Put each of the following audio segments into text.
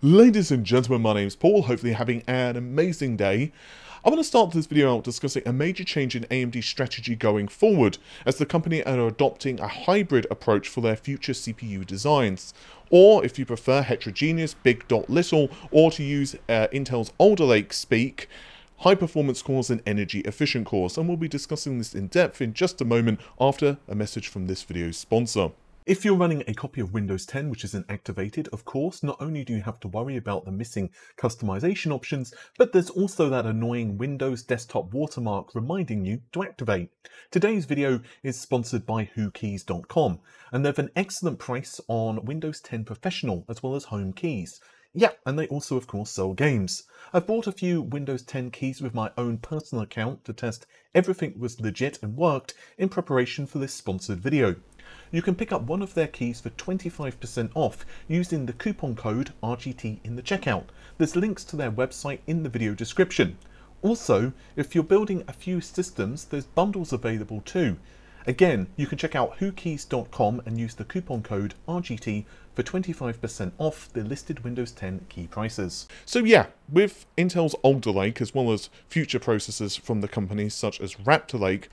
Ladies and gentlemen, my name's Paul, hopefully having an amazing day. I want to start this video out discussing a major change in AMD strategy going forward, as the company are adopting a hybrid approach for their future CPU designs, or if you prefer heterogeneous, big dot little, or to use Intel's Alder Lake speak, high performance cores and energy efficient cores, and we'll be discussing this in depth in just a moment after a message from this video's sponsor. If you're running a copy of Windows 10 which isn't activated, of course, not only do you have to worry about the missing customization options, but there's also that annoying Windows desktop watermark reminding you to activate. Today's video is sponsored by WhoKeys.com, and they have an excellent price on Windows 10 Professional as well as Home Keys. Yeah, and they also, of course, sell games. I've bought a few Windows 10 keys with my own personal account to test everything was legit and worked in preparation for this sponsored video. You can pick up one of their keys for 25% off using the coupon code RGT in the checkout. There's links to their website in the video description. Also, if you're building a few systems, there's bundles available too. Again, you can check out WhoKeys.com and use the coupon code RGT for 25% off the listed Windows 10 key prices. So yeah, with Intel's Alder Lake as well as future processors from the companies such as Raptor Lake,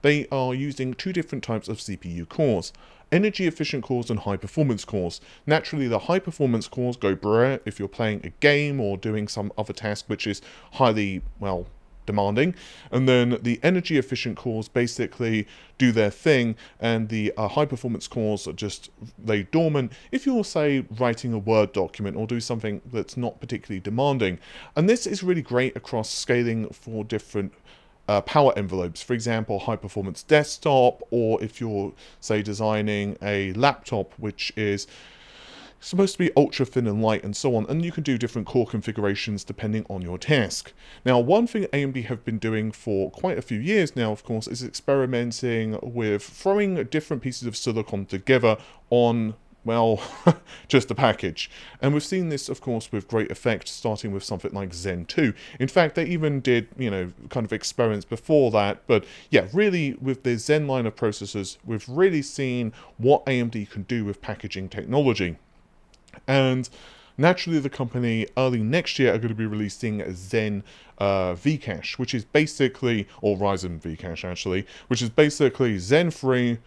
they are using two different types of CPU cores: energy efficient cores and high performance cores. Naturally, the high performance cores go brrr if you're playing a game or doing some other task which is highly, well, demanding, and then the energy efficient cores basically do their thing, and the high performance cores are just lay dormant if you're, say, writing a Word document or do something that's not particularly demanding. And this is really great across scaling for different power envelopes, for example high performance desktop, or if you're, say, designing a laptop which is supposed to be ultra thin and light and so on, and you can do different core configurations depending on your task. Now, one thing AMD have been doing for quite a few years now, of course, is experimenting with throwing different pieces of silicon together on, well, just a package. And we've seen this, of course, with great effect, starting with something like Zen 2. In fact, they even did, you know, kind of experiments before that. But yeah, really, with the Zen line of processors, we've really seen what AMD can do with packaging technology. And naturally, the company early next year are going to be releasing Zen V-cache, which is basically, or Ryzen V-cache actually, which is basically Zen 3,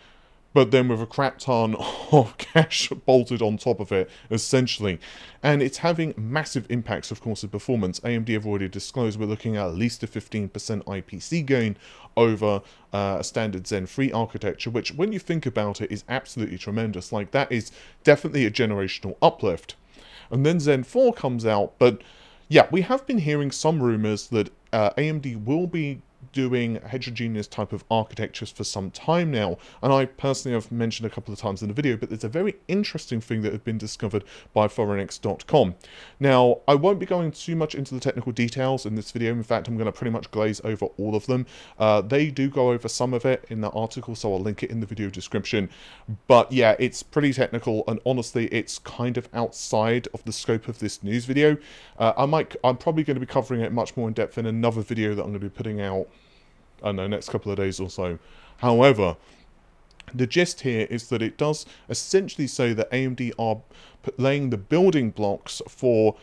but then with a crap ton of cache bolted on top of it, essentially. And it's having massive impacts, of course, of performance. AMD have already disclosed we're looking at least a 15% IPC gain over a standard Zen 3 architecture, which, when you think about it, is absolutely tremendous. Like, that is definitely a generational uplift. And then Zen 4 comes out, but yeah, we have been hearing some rumors that AMD will be doing heterogeneous type of architectures for some time now, and I personally have mentioned a couple of times in the video, but there's a very interesting thing that has been discovered by Phoronix.com. Now, I won't be going too much into the technical details in this video. In fact, I'm going to pretty much glaze over all of them. They do go over some of it in the article, so I'll link it in the video description. But yeah, it's pretty technical, and honestly, it's kind of outside of the scope of this news video. I'm probably going to be covering it much more in depth in another video that I'm going to be putting out, I don't know, next couple of days or so. However, the gist here is that it does essentially say that AMD are laying the building blocks for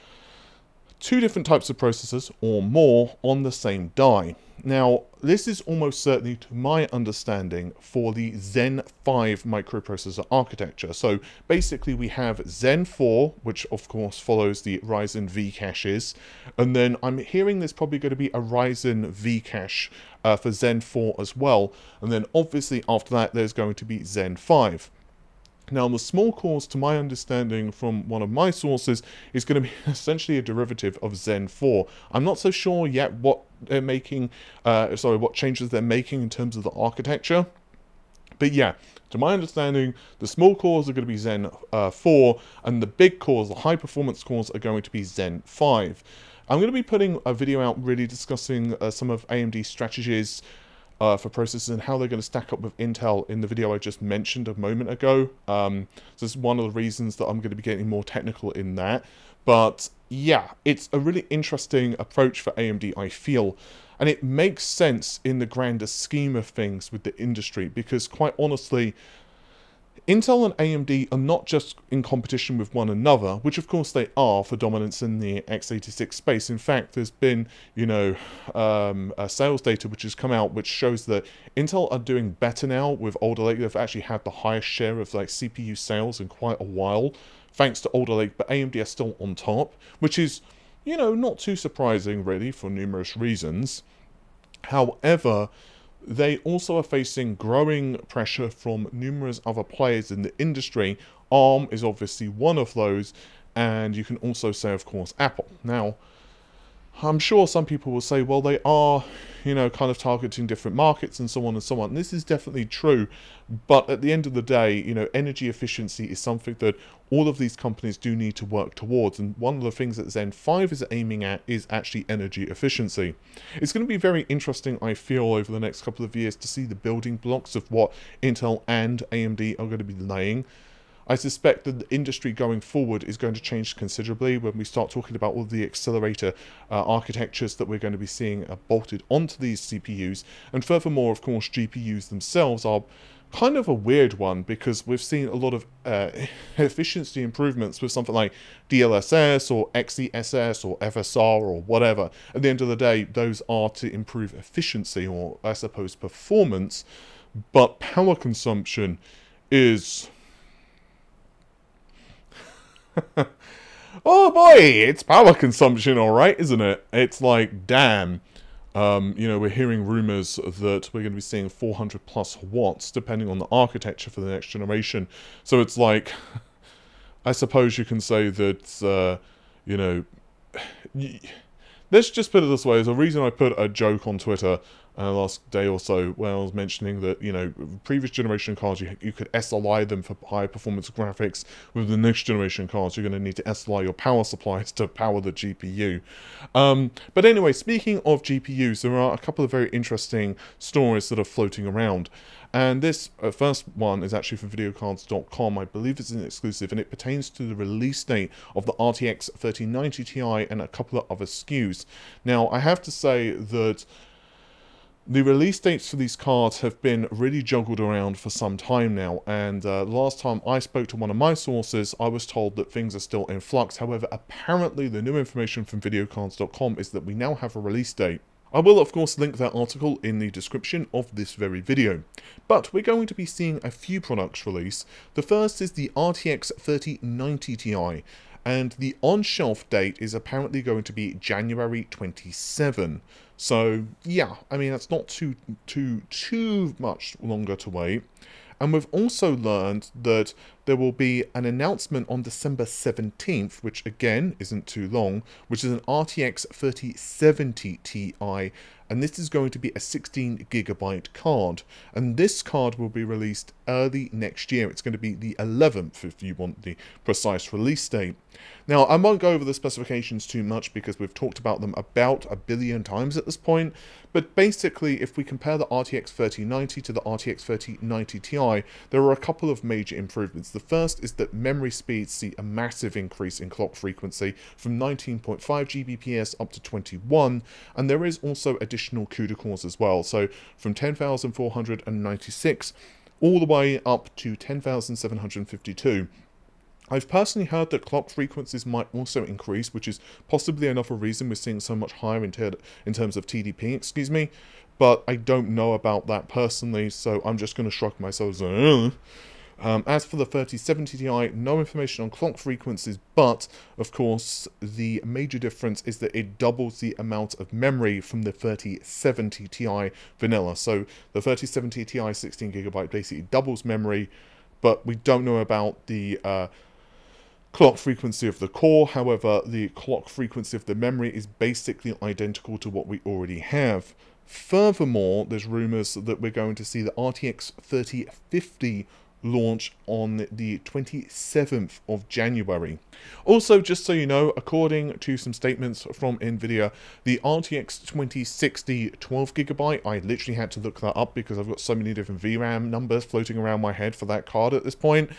two different types of processors or more on the same die. Now, this is almost certainly, to my understanding, for the Zen 5 microprocessor architecture. So basically we have Zen 4, which of course follows the Ryzen V caches, and then I'm hearing there's probably going to be a Ryzen V cache for Zen 4 as well, and then obviously after that there's going to be Zen 5. Now, the small cores, to my understanding from one of my sources, is going to be essentially a derivative of Zen 4. I'm not so sure yet what they're making, what changes they're making in terms of the architecture. But yeah, to my understanding, the small cores are going to be Zen 4, and the big cores, the high performance cores, are going to be Zen 5. I'm going to be putting a video out really discussing some of AMD's strategies for processors and how they're going to stack up with Intel in the video I just mentioned a moment ago. So this is one of the reasons that I'm going to be getting more technical in that. But yeah, it's a really interesting approach for AMD, I feel. And it makes sense in the grander scheme of things with the industry, because quite honestly, Intel and AMD are not just in competition with one another, which of course they are for dominance in the x86 space. In fact, there's been, sales data which has come out which shows that Intel are doing better now with Alder Lake. They've actually had the highest share of like CPU sales in quite a while, thanks to Alder Lake, but AMD are still on top, which is, not too surprising really for numerous reasons. However, they also are facing growing pressure from numerous other players in the industry. Arm is obviously one of those, and you can also say, of course, Apple. Now, I'm sure some people will say, well, they are, kind of targeting different markets and so on and so on. And this is definitely true, but at the end of the day, energy efficiency is something that all of these companies do need to work towards. And one of the things that Zen 5 is aiming at is actually energy efficiency. It's going to be very interesting, I feel, over the next couple of years to see the building blocks of what Intel and AMD are going to be laying. I suspect that the industry going forward is going to change considerably when we start talking about all the accelerator architectures that we're going to be seeing bolted onto these CPUs. And furthermore, of course, GPUs themselves are kind of a weird one, because we've seen a lot of efficiency improvements with something like DLSS or XeSS or FSR or whatever. At the end of the day, those are to improve efficiency or, I suppose, performance. But power consumption is... oh boy, it's power consumption, all right, isn't it? It's like, damn. We're hearing rumors that we're going to be seeing 400 plus watts, depending on the architecture for the next generation. So it's like, I suppose you can say that, let's just put it this way. There's a reason I put a joke on Twitter last day or so, where I was mentioning that, previous generation cards, you could SLI them for high performance graphics. With the next generation cards, you're going to need to SLI your power supplies to power the GPU. But anyway, speaking of GPUs, there are a couple of very interesting stories that are floating around. And this first one is actually from videocards.com. I believe it's an exclusive, and it pertains to the release date of the RTX 3090 Ti and a couple of other SKUs. Now, I have to say that the release dates for these cards have been really juggled around for some time now, and last time I spoke to one of my sources, I was told that things are still in flux. However, apparently the new information from videocards.com is that we now have a release date. I will, of course, link that article in the description of this very video. But we're going to be seeing a few products release. The first is the RTX 3090 Ti, and the on-shelf date is apparently going to be January 27. So, yeah, I mean, that's not too much longer to wait. And we've also learned that there will be an announcement on December 17th, which again isn't too long, which is an RTX 3070 Ti, and this is going to be a 16GB card. And this card will be released early next year. It's going to be the 11th, if you want the precise release date. Now, I won't go over the specifications too much because we've talked about them about a billion times at this point. But basically, if we compare the RTX 3090 to the RTX 3090 Ti, there are a couple of major improvements. The first is that memory speeds see a massive increase in clock frequency from 19.5 Gbps up to 21, and there is also additional CUDA cores as well. So from 10,496 all the way up to 10,752. I've personally heard that clock frequencies might also increase, which is possibly another reason we're seeing so much higher in terms of TDP, excuse me, but I don't know about that personally, so I'm just going to shrug myself. As for the 3070 Ti, no information on clock frequencies, but of course the major difference is that it doubles the amount of memory from the 3070 Ti vanilla. So the 3070 Ti 16GB basically doubles memory, but we don't know about the clock frequency of the core. However, the clock frequency of the memory is basically identical to what we already have. Furthermore, there's rumors that we're going to see the RTX 3050 launch on the 27th of January. Also, just so you know, according to some statements from Nvidia, the RTX 2060 12GB, I literally had to look that up because I've got so many different VRAM numbers floating around my head for that card at this point.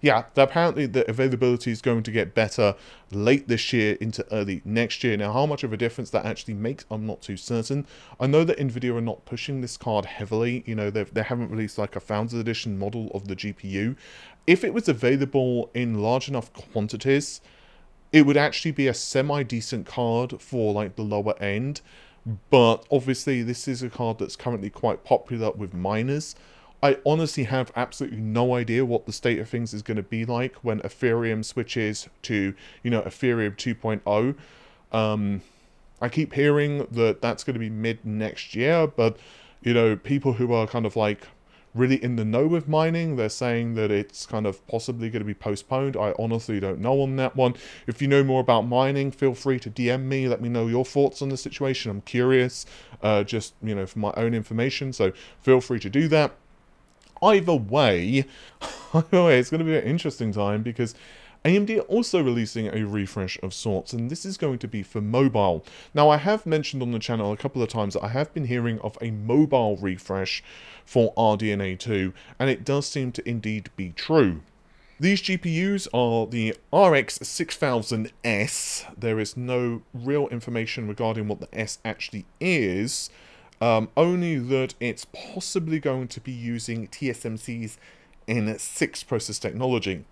yeah, apparently the availability is going to get better late this year into early next year. Now, how much of a difference that actually makes, I'm not too certain. I know that Nvidia are not pushing this card heavily. You know, they haven't released like a Founders Edition model of the GPU. If it was available in large enough quantities, it would actually be a semi-decent card for like the lower end. But obviously this is a card that's currently quite popular with miners. I honestly have absolutely no idea what the state of things is going to be like when Ethereum switches to, you know, Ethereum 2.0. I keep hearing that that's going to be mid next year, but, you know, people who are kind of like really in the know with mining, they're saying that it's kind of possibly going to be postponed. I honestly don't know on that one. If you know more about mining, feel free to DM me, let me know your thoughts on the situation. I'm curious, just, you know, for my own information, so feel free to do that. Either way, it's going to be an interesting time because AMD are also releasing a refresh of sorts, and this is going to be for mobile. Now, I have mentioned on the channel a couple of times that I have been hearing of a mobile refresh for RDNA 2, and it does seem to indeed be true. These GPUs are the RX 6000S. There is no real information regarding what the S actually is, only that it's possibly going to be using TSMC's N6 process technology.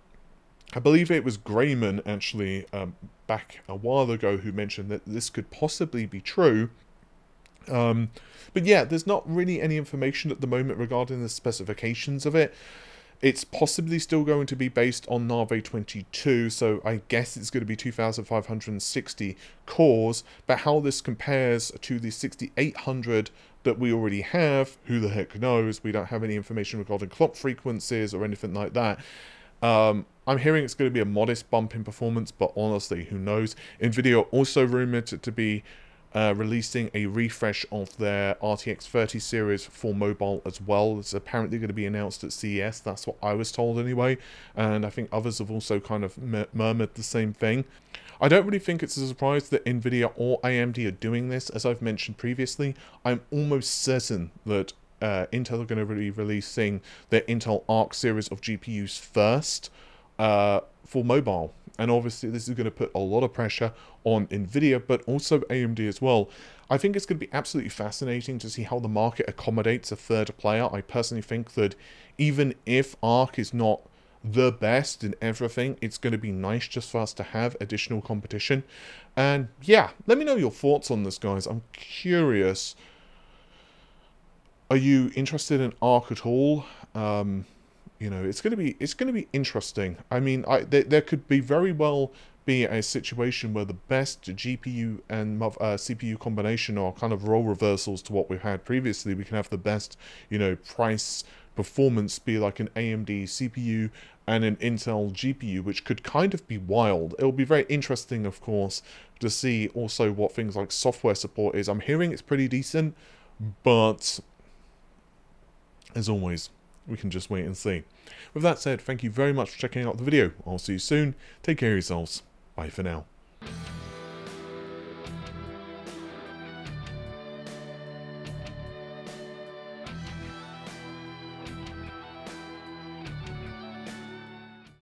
I believe it was Grayman, actually, back a while ago, who mentioned that this could possibly be true. But yeah, there's not really any information at the moment regarding the specifications of it. It's possibly still going to be based on Navi 22, so I guess it's going to be 2560 cores, but how this compares to the 6800 that we already have, who the heck knows? We don't have any information regarding clock frequencies or anything like that. I'm hearing it's going to be a modest bump in performance, but honestly, who knows? Nvidia are also rumored to be releasing a refresh of their RTX 30 series for mobile as well. It's apparently going to be announced at CES. That's what I was told anyway, and I think others have also kind of murmured the same thing. I don't really think it's a surprise that Nvidia or AMD are doing this. As I've mentioned previously, I'm almost certain that Intel are going to be releasing their Intel Arc series of GPUs first for mobile, and obviously this is going to put a lot of pressure on Nvidia but also AMD as well. I think it's going to be absolutely fascinating to see how the market accommodates a third player. I personally think that even if Arc is not the best in everything, it's going to be nice just for us to have additional competition. And yeah, let me know your thoughts on this, guys. I'm curious. Are you interested in Arc at all? You know, it's going to be interesting. I mean, there could be very well be a situation where the best GPU and CPU combination are kind of role reversals to what we've had previously. We can have the best, you know, price performance be like an AMD CPU and an Intel GPU, which could kind of be wild. It'll be very interesting, of course, to see also what things like software support is. I'm hearing it's pretty decent, but as always, we can just wait and see. With that said, thank you very much for checking out the video. I'll see you soon. Take care of yourselves. Bye for now.